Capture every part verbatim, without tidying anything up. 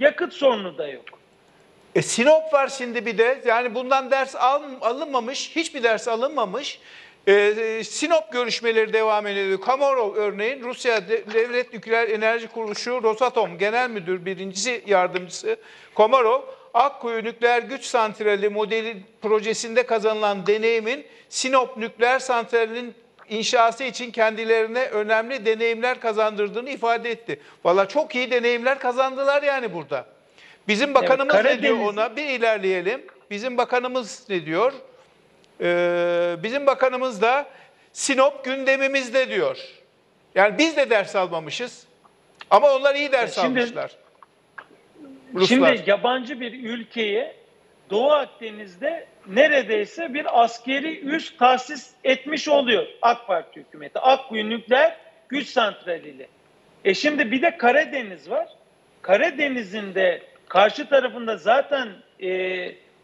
Yakıt sorunu da yok. E, Sinop var şimdi bir de. Yani bundan ders alınmamış, hiçbir ders alınmamış. Ee, Sinop görüşmeleri devam ediyor. Komarov örneğin Rusya Devlet Nükleer Enerji Kuruluşu Rosatom Genel Müdür Birincisi Yardımcısı Komarov, Akkuyu Nükleer Güç Santrali modeli projesinde kazanılan deneyimin Sinop Nükleer Santrali'nin inşası için kendilerine önemli deneyimler kazandırdığını ifade etti. Valla çok iyi deneyimler kazandılar yani burada. Bizim bakanımız evet, ne diyor ona? Bir ilerleyelim. Bizim bakanımız ne diyor? Ee, bizim bakanımız da Sinop gündemimizde diyor. Yani biz de ders almamışız. Ama onlar iyi ders şimdi, almışlar. Ruslar. Şimdi yabancı bir ülkeye Doğu Akdeniz'de neredeyse bir askeri üs tahsis etmiş oluyor AK Parti hükümeti. Akkuyu Nükleer Güç Santrali'yle. E şimdi bir de Karadeniz var. Karadeniz'in de karşı tarafında zaten e,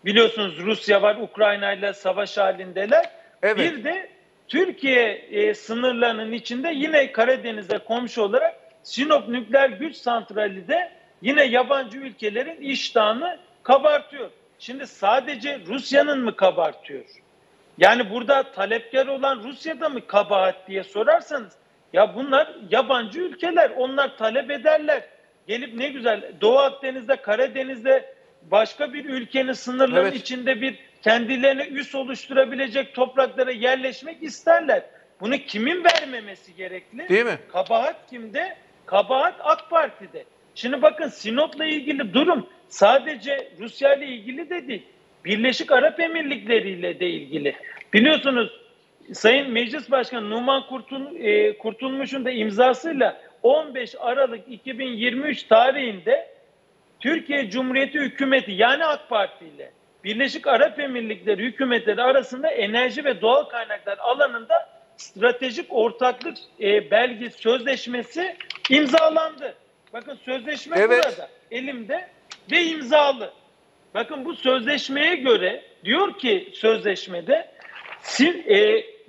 biliyorsunuz Rusya var, Ukrayna ile savaş halindeler. Evet. Bir de Türkiye e, sınırlarının içinde yine Karadeniz'e komşu olarak Sinop Nükleer Güç Santrali de yine yabancı ülkelerin iştahını kabartıyor. Şimdi sadece Rusya'nın mı kabartıyor? Yani burada talepkar olan Rusya'da mı kabahat diye sorarsanız, ya bunlar yabancı ülkeler, onlar talep ederler. Gelip ne güzel Doğu Akdeniz'de, Karadeniz'de başka bir ülkenin sınırları evet. içinde bir kendilerine üs oluşturabilecek topraklara yerleşmek isterler. Bunu kimin vermemesi gerekli? Değil mi? Kabahat kimde? Kabahat AK Parti'de. Şimdi bakın Sinop'la ilgili durum sadece Rusya ile ilgili de değil. Birleşik Arap Emirlikleri ile de ilgili. Biliyorsunuz Sayın Meclis Başkanı Numan Kurtul, e, Kurtulmuş'un da imzasıyla on beş Aralık iki bin yirmi üç tarihinde Türkiye Cumhuriyeti hükümeti yani AK Parti ile Birleşik Arap Emirlikleri hükümetleri arasında enerji ve doğal kaynaklar alanında stratejik ortaklık e, belge sözleşmesi imzalandı. Bakın sözleşme evet. burada elimde ve imzalı. Bakın bu sözleşmeye göre diyor ki sözleşmede e,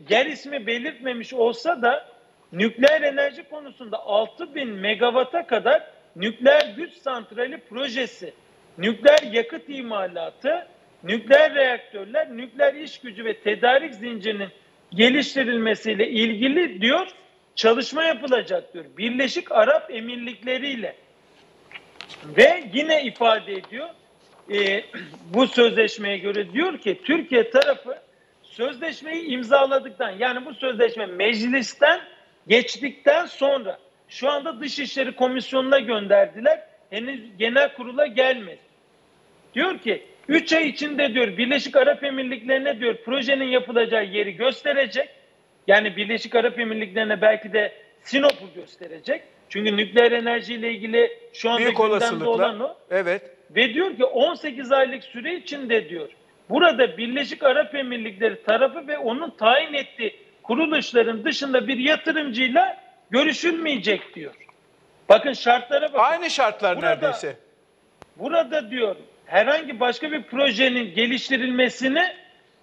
yer ismi belirtmemiş olsa da nükleer enerji konusunda altı bin megawata kadar nükleer güç santrali projesi, nükleer yakıt imalatı, nükleer reaktörler, nükleer iş gücü ve tedarik zincirinin geliştirilmesiyle ilgili diyor çalışma yapılacak diyor. Birleşik Arap Emirlikleri ile ve yine ifade ediyor e, bu sözleşmeye göre diyor ki Türkiye tarafı sözleşmeyi imzaladıktan yani bu sözleşme meclisten geçtikten sonra şu anda Dışişleri Komisyonu'na gönderdiler. Henüz genel kurula gelmedi. Diyor ki üç ay içinde diyor Birleşik Arap Emirlikleri'ne diyor projenin yapılacağı yeri gösterecek. Yani Birleşik Arap Emirlikleri'ne belki de Sinop'u gösterecek. Çünkü nükleer enerjiyle ilgili şu anda büyük gündemde olan o. Evet. Ve diyor ki on sekiz aylık süre içinde diyor burada Birleşik Arap Emirlikleri tarafı ve onun tayin ettiği kuruluşların dışında bir yatırımcıyla görüşülmeyecek diyor. Bakın şartlara bakın. Aynı şartlar burada, neredeyse. Burada diyor herhangi başka bir projenin geliştirilmesini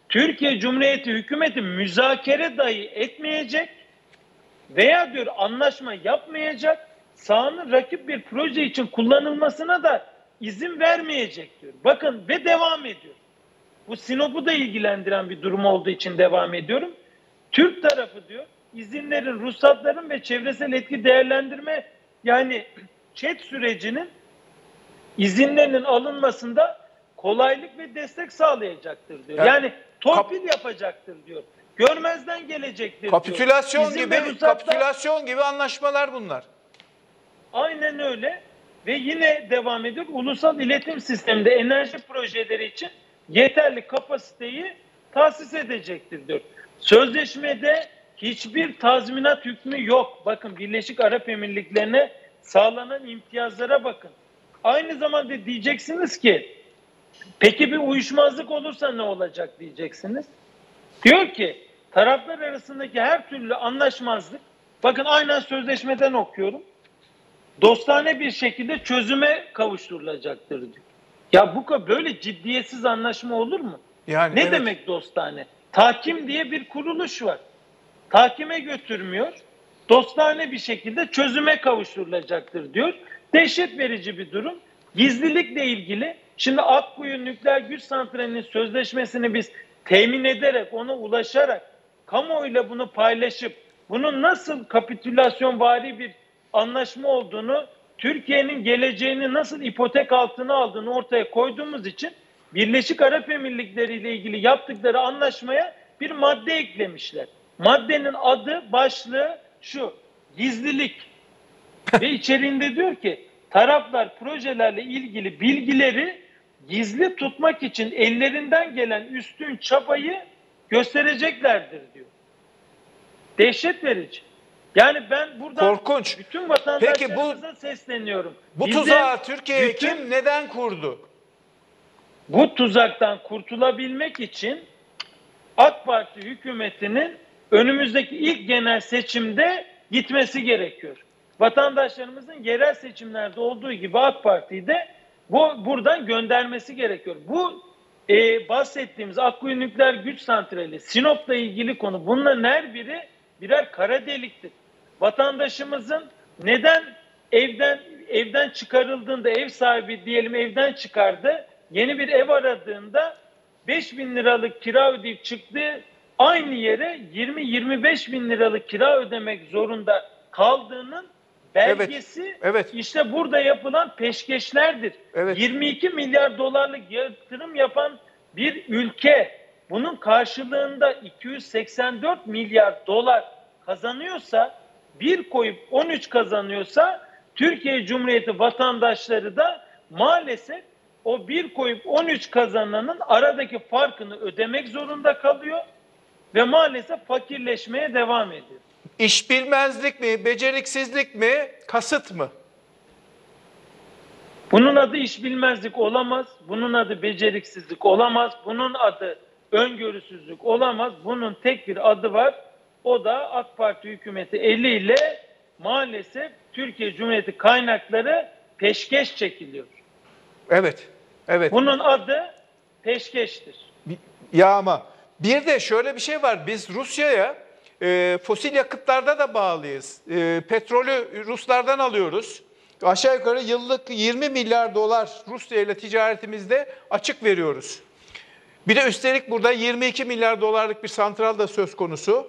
Türkiye Cumhuriyeti hükümeti müzakere dahi etmeyecek veya diyor anlaşma yapmayacak, sahanın rakip bir proje için kullanılmasına da izin vermeyecek diyor. Bakın ve devam ediyor. Bu Sinop'u da ilgilendiren bir durum olduğu için devam ediyorum. Türk tarafı diyor izinlerin, ruhsatların ve çevresel etki değerlendirme yani ÇED sürecinin izinlerinin alınmasında kolaylık ve destek sağlayacaktır diyor. Yani, yani torpil yapacaktır diyor. Görmezden gelecektir kapitülasyon diyor. İzin gibi, ruhsatlar, kapitülasyon gibi anlaşmalar bunlar. Aynen öyle ve yine devam ediyor. Ulusal iletim sisteminde enerji projeleri için yeterli kapasiteyi tahsis edecektir diyor. Sözleşmede hiçbir tazminat hükmü yok. Bakın Birleşik Arap Emirlikleri'ne sağlanan imtiyazlara bakın. Aynı zamanda diyeceksiniz ki peki bir uyuşmazlık olursa ne olacak diyeceksiniz. Diyor ki taraflar arasındaki her türlü anlaşmazlık, bakın aynen sözleşmeden okuyorum, dostane bir şekilde çözüme kavuşturulacaktır diyor. Ya bu böyle ciddiyetsiz anlaşma olur mu? Yani, ne evet. demek dostane? Tahkim diye bir kuruluş var. Tahkime götürmüyor, dostane bir şekilde çözüme kavuşturulacaktır diyor. Dehşet verici bir durum. Gizlilikle ilgili şimdi Akkuyu Nükleer Güç Santrali'nin sözleşmesini biz temin ederek, ona ulaşarak, kamuoyuyla bunu paylaşıp bunun nasıl kapitülasyonvari bir anlaşma olduğunu, Türkiye'nin geleceğini nasıl ipotek altına aldığını ortaya koyduğumuz için Birleşik Arap Emirlikleri ile ilgili yaptıkları anlaşmaya bir madde eklemişler. Maddenin adı, başlığı şu: gizlilik. Ve içeriğinde diyor ki taraflar projelerle ilgili bilgileri gizli tutmak için ellerinden gelen üstün çabayı göstereceklerdir diyor. Dehşet verici. Yani ben buradan korkunç bütün vatandaşlarımıza bu, sesleniyorum. Bu Bizim tuzağı Türkiye'ye kim neden kurdu? Bu tuzaktan kurtulabilmek için AK Parti hükümetinin önümüzdeki ilk genel seçimde gitmesi gerekiyor. Vatandaşlarımızın yerel seçimlerde olduğu gibi AK Parti'yi de bu, buradan göndermesi gerekiyor. Bu e, bahsettiğimiz Akkuyu Nükleer Güç Santrali, Sinop'la ilgili konu, bunların her biri birer kara deliktir. Vatandaşımızın neden evden evden çıkarıldığında, ev sahibi diyelim evden çıkardı, yeni bir ev aradığında beş bin liralık kira ödeyip çıktığı aynı yere yirmi yirmi beş bin liralık kira ödemek zorunda kaldığının belgesi, evet, evet. işte burada yapılan peşkeşlerdir. Evet. yirmi iki milyar dolarlık yatırım yapan bir ülke bunun karşılığında iki yüz seksen dört milyar dolar kazanıyorsa, bir koyup on üç kazanıyorsa, Türkiye Cumhuriyeti vatandaşları da maalesef o bir koyup on üç kazananın aradaki farkını ödemek zorunda kalıyor ve maalesef fakirleşmeye devam ediyor. İş bilmezlik mi, beceriksizlik mi, kasıt mı? Bunun adı iş bilmezlik olamaz, bunun adı beceriksizlik olamaz, bunun adı öngörüsüzlük olamaz. Bunun tek bir adı var, o da AK Parti hükümeti eliyle maalesef Türkiye Cumhuriyeti kaynakları peşkeş çekiliyor. Evet, evet. Bunun adı peşkeştir. Ya ama bir de şöyle bir şey var, biz Rusya'ya e, fosil yakıtlarda da bağlıyız. E, petrolü Ruslardan alıyoruz. Aşağı yukarı yıllık yirmi milyar dolar Rusya ile ticaretimizde açık veriyoruz. Bir de üstelik burada yirmi iki milyar dolarlık bir santral da söz konusu.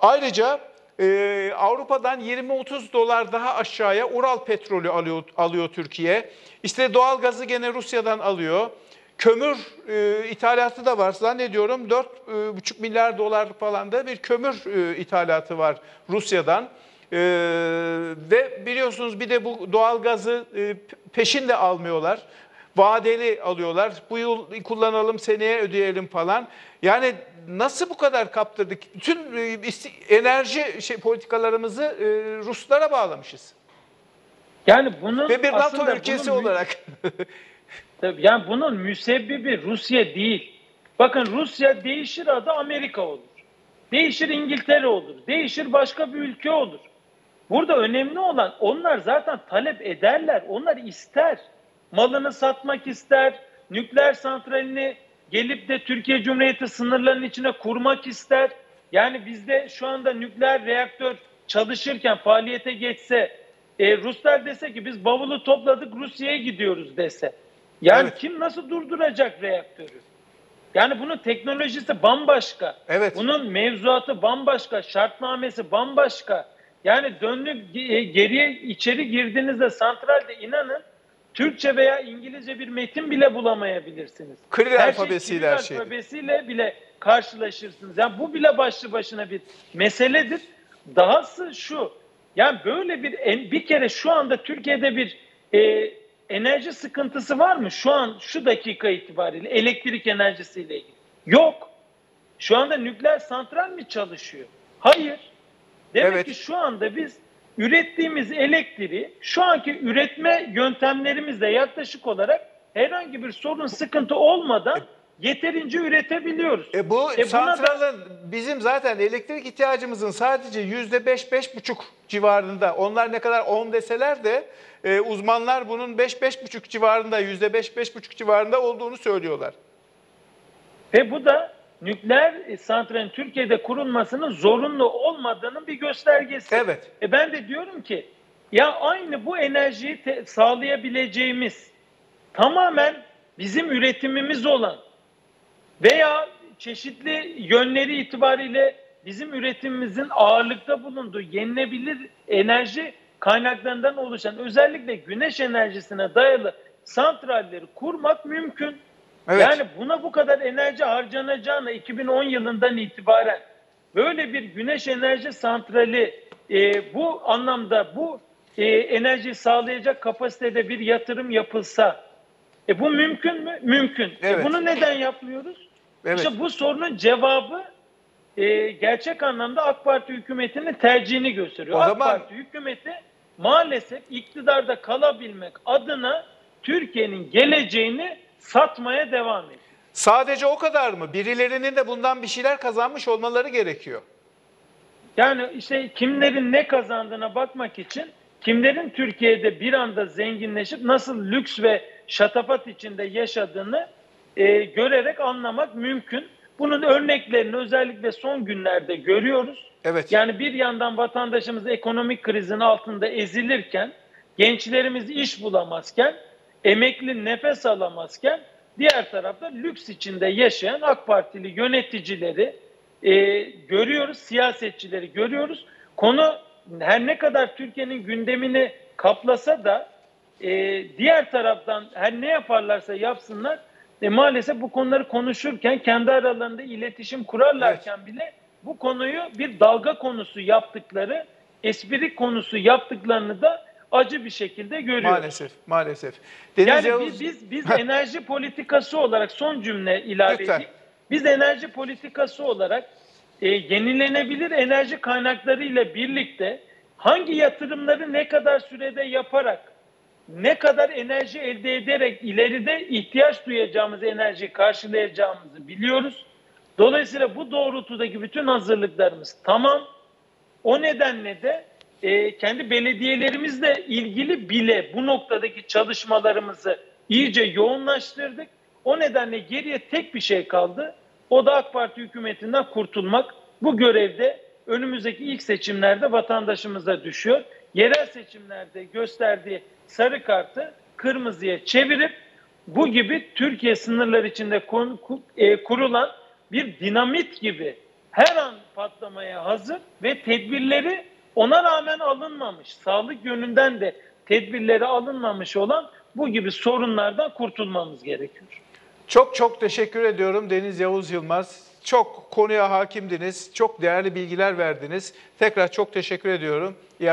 Ayrıca e, Avrupa'dan yirmi otuz dolar daha aşağıya Ural petrolü alıyor, alıyor Türkiye. İşte doğalgazı gene Rusya'dan alıyor. Kömür e, ithalatı da var. Zannediyorum dört buçuk milyar dolar falan da bir kömür e, ithalatı var Rusya'dan. E, ve biliyorsunuz bir de bu doğalgazı e, peşin de almıyorlar. Vadeli alıyorlar. Bu yıl kullanalım, seneye ödeyelim falan. Yani nasıl bu kadar kaptırdık? Bütün enerji şey, politikalarımızı e, Ruslara bağlamışız. Yani bunun ve bir NATO ülkesi bunun, olarak. Tabii yani bunun müsebbibi Rusya değil. Bakın Rusya değişir, adı Amerika olur. Değişir İngiltere olur. Değişir başka bir ülke olur. Burada önemli olan, onlar zaten talep ederler. Onlar ister. Malını satmak ister, nükleer santralini gelip de Türkiye Cumhuriyeti sınırlarının içine kurmak ister. Yani bizde şu anda nükleer reaktör çalışırken faaliyete geçse, e, Ruslar dese ki biz bavulu topladık Rusya'ya gidiyoruz dese. Yani evet. kim nasıl durduracak reaktörü? Yani bunun teknolojisi bambaşka. Evet. Bunun mevzuatı bambaşka, şartnamesi bambaşka. Yani dönüp geriye içeri girdiğinizde santralde inanın, Türkçe veya İngilizce bir metin bile bulamayabilirsiniz. Kril alfabesiyle her şey. alfabesiyle bile karşılaşırsınız. Yani bu bile başlı başına bir meseledir. Dahası şu, yani böyle bir bir kere şu anda Türkiye'de bir e, enerji sıkıntısı var mı? Şu an şu dakika itibariyle elektrik enerjisiyle ilgili. Yok. Şu anda nükleer santral mi çalışıyor? Hayır. Demek evet. ki şu anda biz ürettiğimiz elektriği şu anki üretme yöntemlerimizle yaklaşık olarak herhangi bir sorun, sıkıntı olmadan yeterince üretebiliyoruz. E bu e santralın da... bizim zaten elektrik ihtiyacımızın sadece yüzde beş beş buçuk civarında, onlar ne kadar on deseler de e, uzmanlar bunun beş beş buçuk civarında, yüzde beş beş buçuk civarında olduğunu söylüyorlar. Ve bu da nükleer santralin Türkiye'de kurulmasının zorunlu olmadığının bir göstergesi. Evet. E ben de diyorum ki ya aynı bu enerjiyi sağlayabileceğimiz tamamen bizim üretimimiz olan veya çeşitli yönleri itibariyle bizim üretimimizin ağırlıkta bulunduğu yenilebilir enerji kaynaklarından oluşan özellikle güneş enerjisine dayalı santralleri kurmak mümkün. Evet. Yani buna bu kadar enerji harcanacağına iki bin on yılından itibaren böyle bir güneş enerji santrali e, bu anlamda bu e, enerjiyi sağlayacak kapasitede bir yatırım yapılsa e, bu mümkün mü? Mümkün. Evet. E, bunu neden yapmıyoruz? Evet. İşte bu sorunun cevabı e, gerçek anlamda AK Parti hükümetinin tercihini gösteriyor. O AK zaman... Parti hükümeti maalesef iktidarda kalabilmek adına Türkiye'nin geleceğini satmaya devam ediyor. Sadece o kadar mı? Birilerinin de bundan bir şeyler kazanmış olmaları gerekiyor. Yani işte kimlerin ne kazandığına bakmak için, kimlerin Türkiye'de bir anda zenginleşip nasıl lüks ve şatafat içinde yaşadığını e, görerek anlamak mümkün. Bunun örneklerini özellikle son günlerde görüyoruz. Evet. Yani bir yandan vatandaşımız ekonomik krizin altında ezilirken, gençlerimiz iş bulamazken, emekli nefes alamazken, diğer tarafta lüks içinde yaşayan AK Partili yöneticileri e, görüyoruz, siyasetçileri görüyoruz. Konu her ne kadar Türkiye'nin gündemini kaplasa da e, diğer taraftan her ne yaparlarsa yapsınlar e, maalesef bu konuları konuşurken, kendi aralarında iletişim kurarlarken evet. bile bu konuyu bir dalga konusu yaptıkları, espri konusu yaptıklarını da acı bir şekilde görüyoruz. Maalesef, maalesef. Deniz yani Yavuz... biz, biz, biz enerji politikası olarak son cümle ilave edeyim. Biz enerji politikası olarak e, yenilenebilir enerji kaynakları ile birlikte hangi yatırımları ne kadar sürede yaparak, ne kadar enerji elde ederek ileride ihtiyaç duyacağımız enerjiyi karşılayacağımızı biliyoruz. Dolayısıyla bu doğrultudaki bütün hazırlıklarımız tamam. O nedenle de E, kendi belediyelerimizle ilgili bile bu noktadaki çalışmalarımızı iyice yoğunlaştırdık. O nedenle geriye tek bir şey kaldı. O da AK Parti hükümetinden kurtulmak. Bu görevde önümüzdeki ilk seçimlerde vatandaşımıza düşüyor. Yerel seçimlerde gösterdiği sarı kartı kırmızıya çevirip bu gibi Türkiye sınırları içinde kurulan bir dinamit gibi her an patlamaya hazır ve tedbirleri ona rağmen alınmamış, sağlık yönünden de tedbirleri alınmamış olan bu gibi sorunlardan kurtulmamız gerekiyor. Çok çok teşekkür ediyorum Deniz Yavuz Yılmaz. Çok konuya hakimdiniz, çok değerli bilgiler verdiniz. Tekrar çok teşekkür ediyorum. İyi